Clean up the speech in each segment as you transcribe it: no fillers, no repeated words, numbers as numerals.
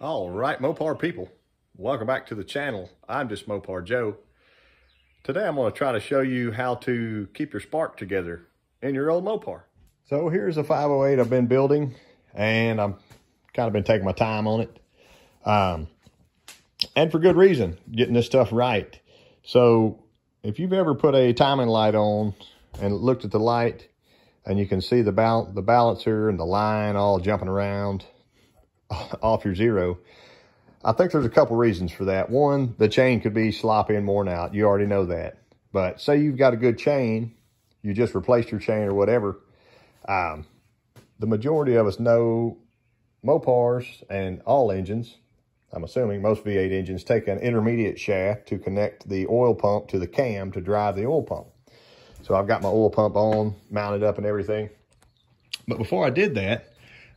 All right, Mopar people, welcome back to the channel. I'm just Mopar Joe. Today I'm going to try to show you how to keep your spark together in your old Mopar. So here's a 508 I've been building, and I'm kind of been taking my time on it. And for good reason, getting this stuff right. So if you've ever put a timing light on and looked at the light, and you can see the balancer and the line all jumping around off your zero. I think there's a couple reasons for that. One, the chain could be sloppy and worn out. You already know that. But say you've got a good chain, you just replaced your chain or whatever. The majority of us know Mopars and all engines, I'm assuming most V8 engines, take an intermediate shaft to connect the oil pump to the cam to drive the oil pump. So I've got my oil pump on, mounted up and everything. But before I did that,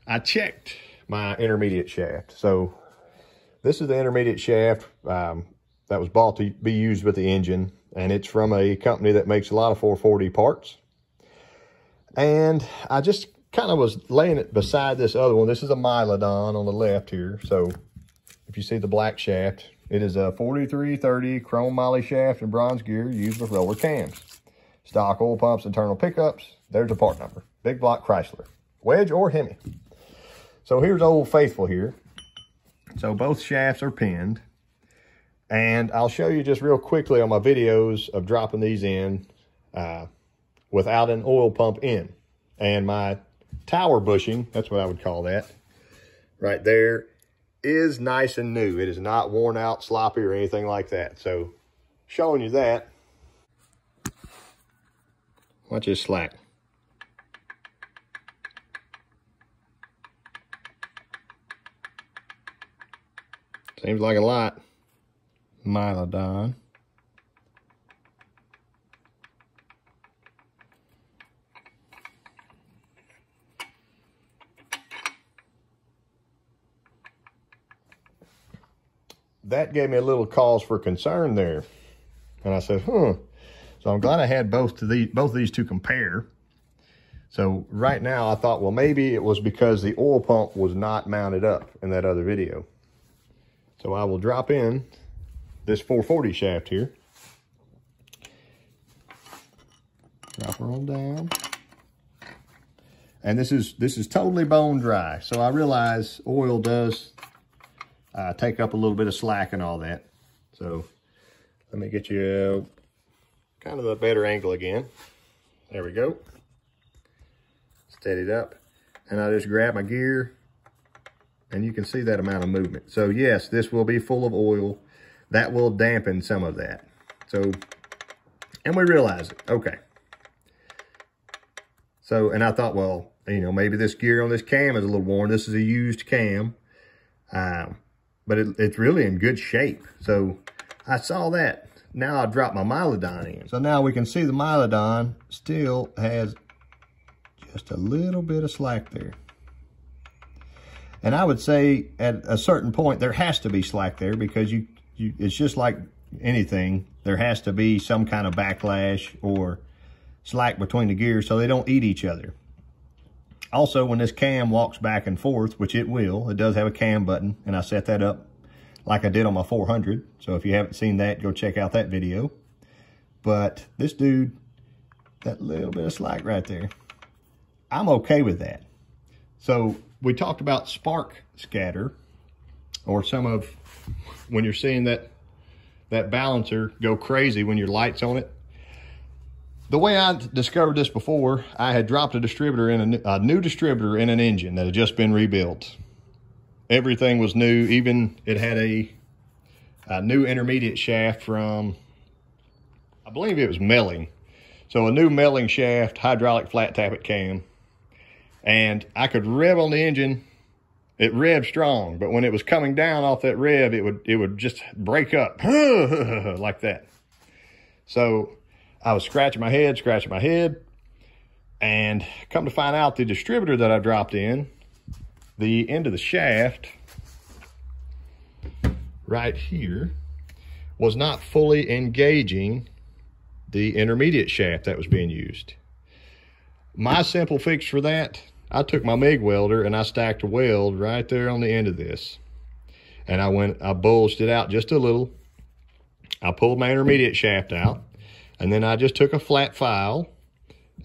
I checked my intermediate shaft. So this is the intermediate shaft that was bought to be used with the engine, and it's from a company that makes a lot of 440 parts. And I just kind of was laying it beside this other one. This is a Milodon on the left here. So if you see the black shaft, it is a 4330 chrome moly shaft and bronze gear used with roller cams, stock oil pumps, internal pickups. There's a part number, big block Chrysler, wedge or Hemi. So here's Old Faithful here. So both shafts are pinned. And I'll show you just real quickly on my videos of dropping these in without an oil pump in. And my tower bushing, that's what I would call that, right there, is nice and new. It is not worn out, sloppy, or anything like that. So showing you that. Watch this slack. Seems like a lot. Milodon. That gave me a little cause for concern there. And I said, So I'm glad I had both of these to compare. So right now I thought, well, maybe it was because the oil pump was not mounted up in that other video. So I will drop in this 440 shaft here. Drop her on down. And this is totally bone dry. So I realize oil does take up a little bit of slack and all that. So let me get you kind of a better angle again. There we go. Steadied up. And I just grab my gear, and you can see that amount of movement. So yes, this will be full of oil. That will dampen some of that. So, and we realize it, okay. So, and I thought, well, you know, maybe this gear on this cam is a little worn. This is a used cam, but it's really in good shape. So I saw that. Now I dropped my Milodon in. So now we can see the Milodon still has just a little bit of slack there. And I would say at a certain point, there has to be slack there because it's just like anything. There has to be some kind of backlash or slack between the gears so they don't eat each other. Also, when this cam walks back and forth, which it will, it does have a cam button, and I set that up like I did on my 400. So if you haven't seen that, go check out that video. But this dude, that little bit of slack right there, I'm okay with that. So we talked about spark scatter, or some of when you're seeing that balancer go crazy when your light's on it. The way I discovered this before, I had dropped a new distributor in an engine that had just been rebuilt. Everything was new. Even it had a new intermediate shaft from, I believe it was Melling. So a new Melling shaft, hydraulic flat tappet cam. And I could rev on the engine. It revved strong, but when it was coming down off that rev, it would just break up like that. So I was scratching my head, and come to find out the distributor that I dropped in, the end of the shaft right here was not fully engaging the intermediate shaft that was being used. My simple fix for that, I took my MIG welder and I stacked a weld right there on the end of this. and I bulged it out just a little. I pulled my intermediate shaft out, and then I just took a flat file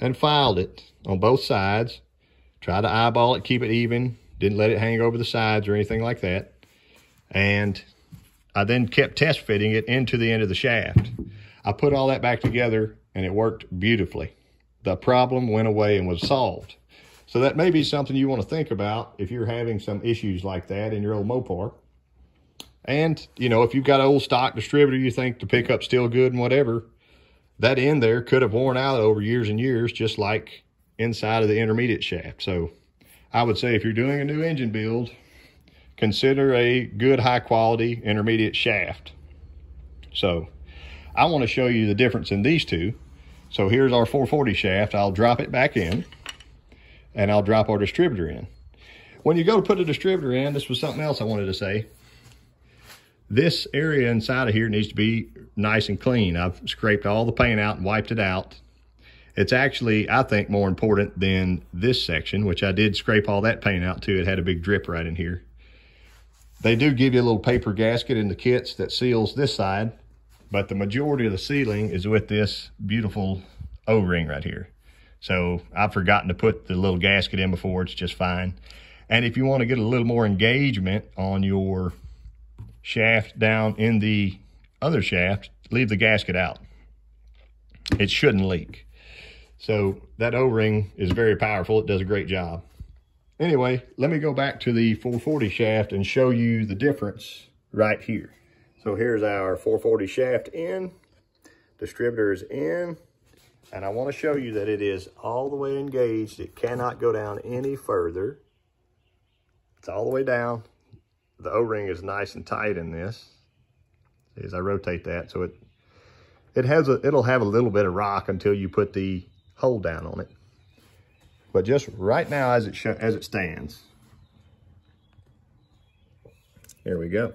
and filed it on both sides. Tried to eyeball it, keep it even. Didn't let it hang over the sides or anything like that. And I then kept test fitting it into the end of the shaft. I put all that back together and it worked beautifully. The problem went away and was solved. So that may be something you want to think about if you're having some issues like that in your old Mopar. And, you know, if you've got an old stock distributor you think the pickup's still good and whatever, that end there could have worn out over years and years, just like inside of the intermediate shaft. So I would say if you're doing a new engine build, consider a good high-quality intermediate shaft. So I want to show you the difference in these two. So here's our 440 shaft. I'll drop it back in, and I'll drop our distributor in. When you go to put a distributor in, this was something else I wanted to say. This area inside of here needs to be nice and clean. I've scraped all the paint out and wiped it out. It's actually, I think, more important than this section, which I did scrape all that paint out too. It had a big drip right in here. They do give you a little paper gasket in the kits that seals this side, but the majority of the sealing is with this beautiful O-ring right here. So I've forgotten to put the little gasket in before. It's just fine. And if you want to get a little more engagement on your shaft down in the other shaft, leave the gasket out. It shouldn't leak. So that O-ring is very powerful. It does a great job. Anyway, let me go back to the 440 shaft and show you the difference right here. So here's our 440 shaft in, distributor is in, and I want to show you that it is all the way engaged. It cannot go down any further. It's all the way down. The O-ring is nice and tight in this. As I rotate that, so it'll have a little bit of rock until you put the hole down on it. But just right now, as it stands, here we go.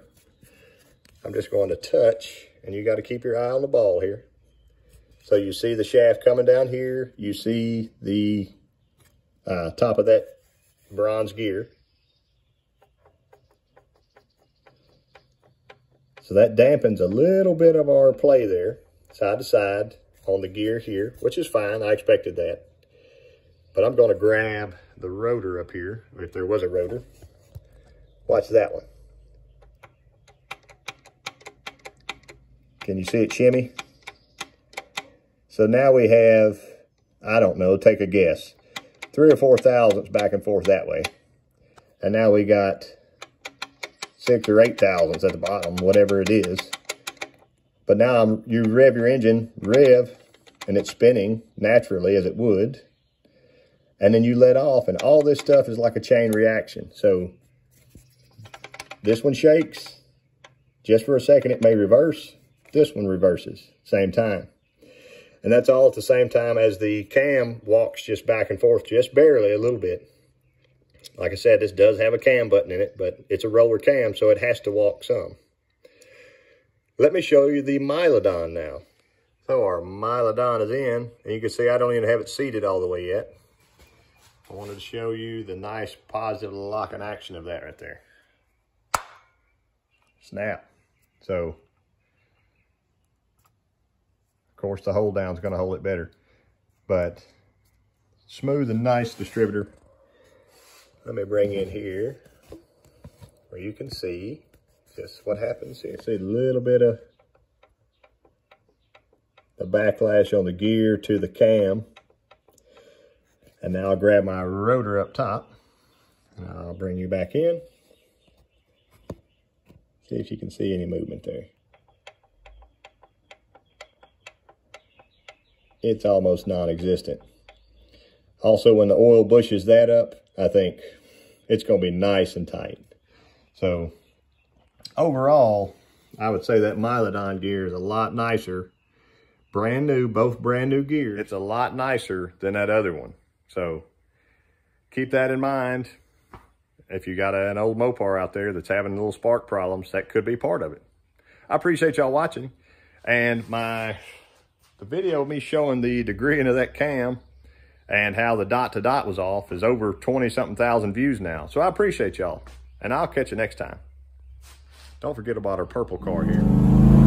I'm just going to touch, and you got to keep your eye on the ball here. So you see the shaft coming down here. You see the top of that bronze gear. So that dampens a little bit of our play there, side to side, on the gear here, which is fine. I expected that. But I'm going to grab the rotor up here, if there was a rotor. Watch that one. Can you see it shimmy? So now we have, I don't know, take a guess, 3 or 4 thousandths back and forth that way. And now we got 6 or 8 thousandths at the bottom, whatever it is. But now you rev your engine, and it's spinning naturally as it would. And then you let off, and all this stuff is like a chain reaction. So this one shakes. Just for a second, it may reverse. This one reverses, same time. And that's all at the same time as the cam walks just back and forth, just barely a little bit. Like I said, this does have a cam button in it, but it's a roller cam, so it has to walk some. Let me show you the Milodon now. So our Milodon is in, and you can see I don't even have it seated all the way yet. I wanted to show you the nice positive locking action of that right there. Snap. So of course, the hold down is going to hold it better, but smooth and nice distributor. Let me bring in here where you can see just what happens here. See a little bit of the backlash on the gear to the cam. And now I'll grab my rotor up top and I'll bring you back in. See if you can see any movement there. It's almost non-existent. Also, when the oil bushes that up, I think it's going to be nice and tight. So overall, I would say that Milodon gear is a lot nicer. Brand new, both brand new gear. It's a lot nicer than that other one. So keep that in mind. If you got an old Mopar out there that's having little spark problems, that could be part of it. I appreciate y'all watching. And the video of me showing the degreeing of that cam and how the dot-to-dot was off is over 20-something thousand views now. So I appreciate y'all, and I'll catch you next time. Don't forget about our purple car here.